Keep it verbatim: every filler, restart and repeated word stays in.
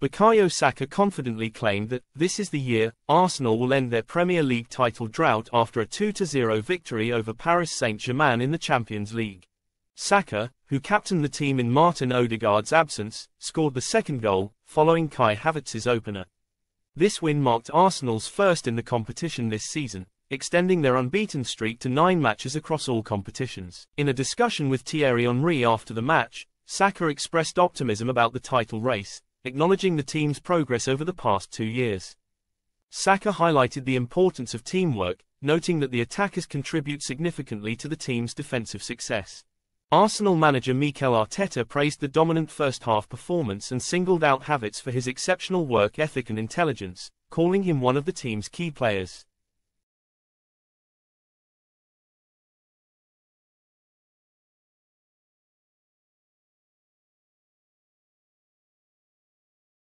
Bukayo Saka confidently claimed that, this is the year, Arsenal will end their Premier League title drought after a two to zero victory over Paris Saint-Germain in the Champions League. Saka, who captained the team in Martin Odegaard's absence, scored the second goal, following Kai Havertz's opener. This win marked Arsenal's first in the competition this season, extending their unbeaten streak to nine matches across all competitions. In a discussion with Thierry Henry after the match, Saka expressed optimism about the title race, acknowledging the team's progress over the past two years. Saka highlighted the importance of teamwork, noting that the attackers contribute significantly to the team's defensive success. Arsenal manager Mikel Arteta praised the dominant first-half performance and singled out Havertz for his exceptional work ethic and intelligence, calling him one of the team's key players.